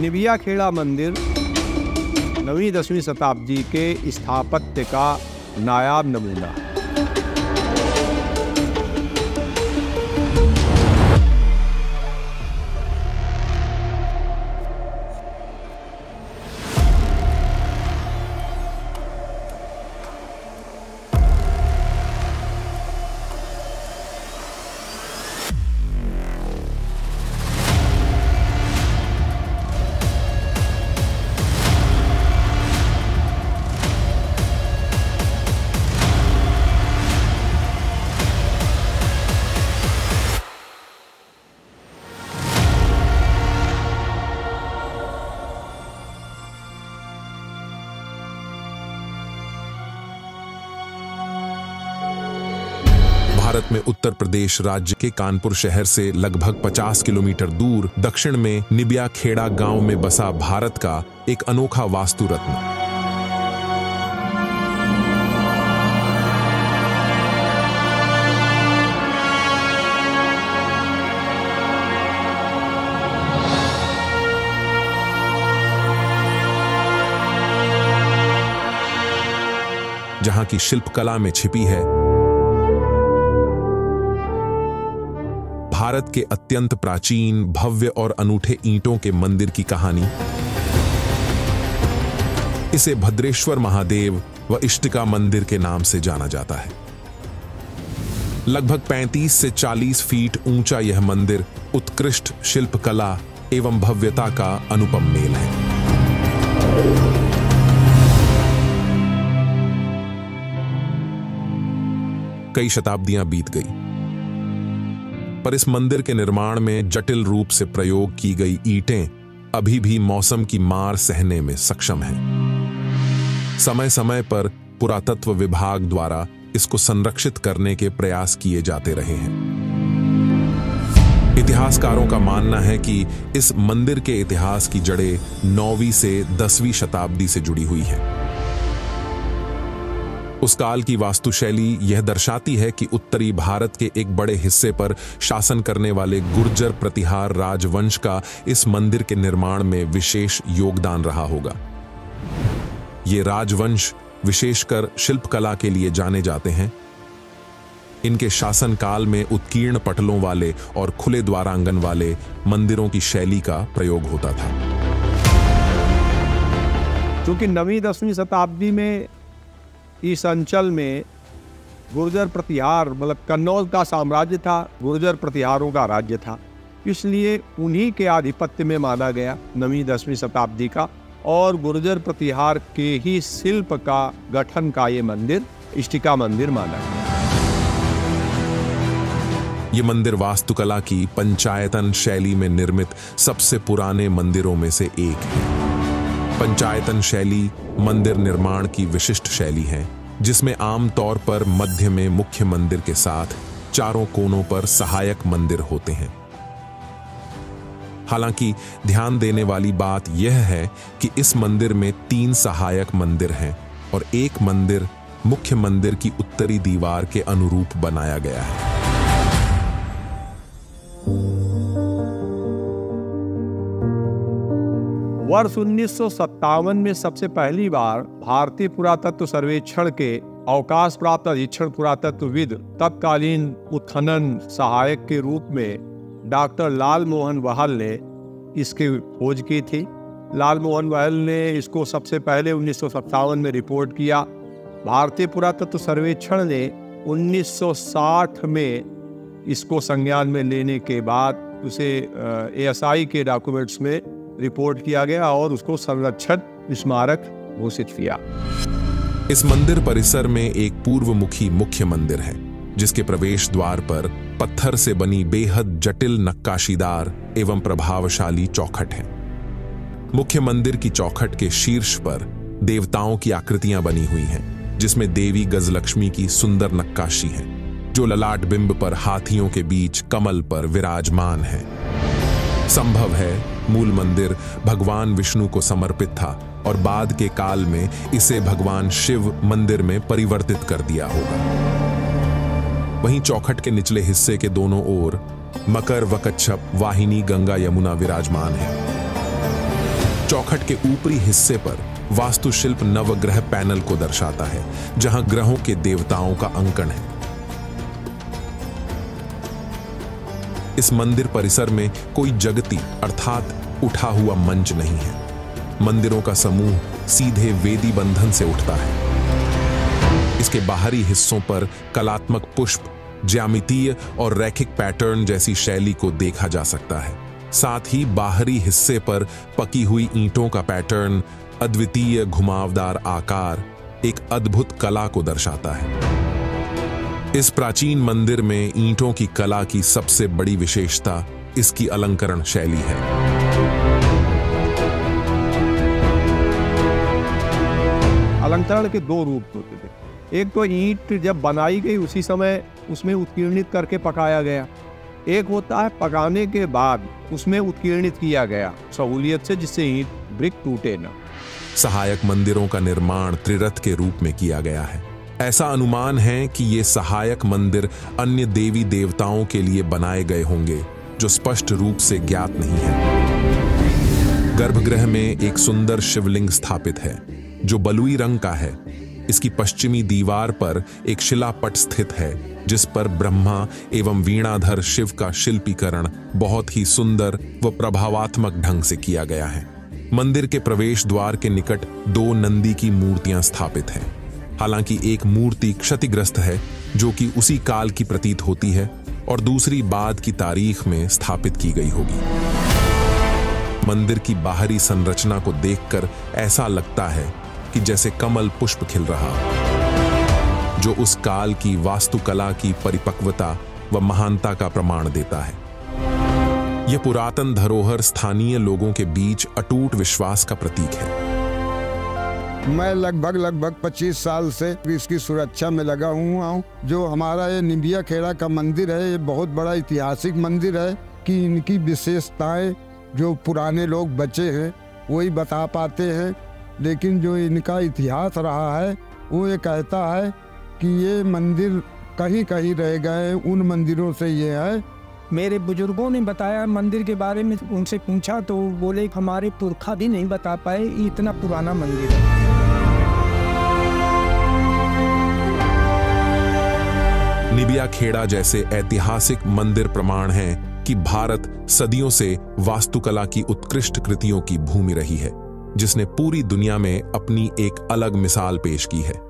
निबिया खेड़ा मंदिर 9वीं-10वीं शताब्दी के स्थापत्य का नायाब नमूना। भारत में उत्तर प्रदेश राज्य के कानपुर शहर से लगभग 50 किलोमीटर दूर दक्षिण में निबिया खेड़ा गांव में बसा भारत का एक अनोखा वास्तु रत्न। जहां की शिल्पकला में छिपी है भारत के अत्यंत प्राचीन, भव्य और अनूठे ईंटों के मंदिर की कहानी। इसे भद्रेश्वर महादेव व इष्टिका मंदिर के नाम से जाना जाता है। लगभग 35 से 40 फीट ऊंचा यह मंदिर उत्कृष्ट शिल्पकला एवं भव्यता का अनुपम मेल है। कई शताब्दियां बीत गई पर इस मंदिर के निर्माण में जटिल रूप से प्रयोग की गई ईंटें अभी भी मौसम की मार सहने में सक्षम हैं। समय समय पर पुरातत्व विभाग द्वारा इसको संरक्षित करने के प्रयास किए जाते रहे हैं। इतिहासकारों का मानना है कि इस मंदिर के इतिहास की जड़ें 9वीं से 10वीं शताब्दी से जुड़ी हुई हैं। उस काल की वास्तुशैली यह दर्शाती है कि उत्तरी भारत के एक बड़े हिस्से पर शासन करने वाले गुर्जर प्रतिहार राजवंश का इस मंदिर के निर्माण में विशेष योगदान रहा होगा। ये राजवंश विशेषकर शिल्पकला के लिए जाने जाते हैं। इनके शासनकाल में उत्कीर्ण पटलों वाले और खुले द्वारांगन वाले मंदिरों की शैली का प्रयोग होता था। क्योंकि 9वीं-10वीं शताब्दी में इस अंचल में गुर्जर प्रतिहार मतलब कन्नौज का साम्राज्य था, गुर्जर प्रतिहारों का राज्य था, इसलिए उन्हीं के आधिपत्य में माना गया 9वीं-10वीं शताब्दी का, और गुर्जर प्रतिहार के ही शिल्प का गठन का ये मंदिर इष्टिका मंदिर माना गया। ये मंदिर वास्तुकला की पंचायतन शैली में निर्मित सबसे पुराने मंदिरों में से एक है। पंचायतन शैली मंदिर निर्माण की विशिष्ट शैली है जिसमें आमतौर पर मध्य में मुख्य मंदिर के साथ चारों कोनों पर सहायक मंदिर होते हैं। हालांकि ध्यान देने वाली बात यह है कि इस मंदिर में 3 सहायक मंदिर हैं और एक मंदिर मुख्य मंदिर की उत्तरी दीवार के अनुरूप बनाया गया है। वर्ष 1957 में सबसे पहली बार भारतीय पुरातत्व सर्वेक्षण के अवकाश प्राप्त अधीक्षण पुरातत्वविद तत्कालीन उत्खनन सहायक के रूप में डॉक्टर लाल मोहन बहल ने इसकी खोज की थी। लाल मोहन बहल ने इसको सबसे पहले 1957 में रिपोर्ट किया। भारतीय पुरातत्व सर्वेक्षण ने 1960 में इसको संज्ञान में लेने के बाद उसे एएसआई के डॉक्यूमेंट्स में रिपोर्ट किया गया और उसको संरक्षित स्मारक घोषित किया। इस मंदिर परिसर में एक पूर्वमुखी मुख्य मंदिर है जिसके प्रवेश द्वार पर पत्थर से बनी बेहद जटिल नक्काशीदार एवं प्रभावशाली चौखट है। मुख्य मंदिर की चौखट के शीर्ष पर देवताओं की आकृतियां बनी हुई हैं जिसमें देवी गजलक्ष्मी की सुंदर नक्काशी है। जो ललाट बिंब पर हाथियों के बीच कमल पर विराजमान है। संभव है मूल मंदिर भगवान विष्णु को समर्पित था और बाद के काल में इसे भगवान शिव मंदिर में परिवर्तित कर दिया होगा। वहीं चौखट के निचले हिस्से के दोनों ओर मकर वकच्छप वाहिनी गंगा यमुना विराजमान है। चौखट के ऊपरी हिस्से पर वास्तुशिल्प नवग्रह पैनल को दर्शाता है, जहां ग्रहों के देवताओं का अंकन है। इस मंदिर परिसर में कोई जगती अर्थात उठा हुआ मंच नहीं है। मंदिरों का समूह सीधे वेदी बंधन से उठता है। इसके बाहरी हिस्सों पर कलात्मक पुष्प, ज्यामितीय और रैखिक पैटर्न जैसी शैली को देखा जा सकता है। साथ ही बाहरी हिस्से पर पकी हुई ईंटों का पैटर्न, अद्वितीय घुमावदार आकार एक अद्भुत कला को दर्शाता है। इस प्राचीन मंदिर में ईंटों की कला की सबसे बड़ी विशेषता इसकी अलंकरण शैली है। अलंकरण के दो रूप होते थे। एक तो ईंट जब बनाई गई उसी समय उसमें उत्कीर्णित करके पकाया गया, एक होता है पकाने के बाद उसमें उत्कीर्णित किया गया सहूलियत से, जिससे ईंट ब्रिक टूटे ना। सहायक मंदिरों का निर्माण त्रिरथ के रूप में किया गया है। ऐसा अनुमान है कि ये सहायक मंदिर अन्य देवी देवताओं के लिए बनाए गए होंगे, जो स्पष्ट रूप से ज्ञात नहीं है। गर्भगृह में एक सुंदर शिवलिंग स्थापित है, जो बलुई रंग का है। इसकी पश्चिमी दीवार पर एक शिलापट स्थित है, जिस पर ब्रह्मा एवं वीणाधर शिव का शिल्पीकरण बहुत ही सुंदर व प्रभावात्मक ढंग से किया गया है। मंदिर के प्रवेश द्वार के निकट दो नंदी की मूर्तियां स्थापित हैं। हालांकि एक मूर्ति क्षतिग्रस्त है, जो कि उसी काल की प्रतीत होती है, और दूसरी बाद की तारीख में स्थापित की गई होगी। मंदिर की बाहरी संरचना को देखकर ऐसा लगता है कि जैसे कमल पुष्प खिल रहा, जो उस काल की वास्तुकला की परिपक्वता व महानता का प्रमाण देता है। यह पुरातन धरोहर स्थानीय लोगों के बीच अटूट विश्वास का प्रतीक है। मैं लगभग 25 साल से इसकी सुरक्षा में लगा हुआ हूँ। जो हमारा ये निबिया खेड़ा का मंदिर है, ये बहुत बड़ा ऐतिहासिक मंदिर है कि इनकी विशेषताएं जो पुराने लोग बचे हैं वही बता पाते हैं, लेकिन जो इनका इतिहास रहा है वो ये कहता है कि ये मंदिर कहीं कहीं रह गए, उन मंदिरों से ये है। मेरे बुजुर्गों ने बताया मंदिर के बारे में, उनसे पूछा तो बोले हमारे पुरखा भी नहीं बता पाए, इतना पुराना मंदिर है। निबिया खेड़ा जैसे ऐतिहासिक मंदिर प्रमाण हैं कि भारत सदियों से वास्तुकला की उत्कृष्ट कृतियों की भूमि रही है, जिसने पूरी दुनिया में अपनी एक अलग मिसाल पेश की है।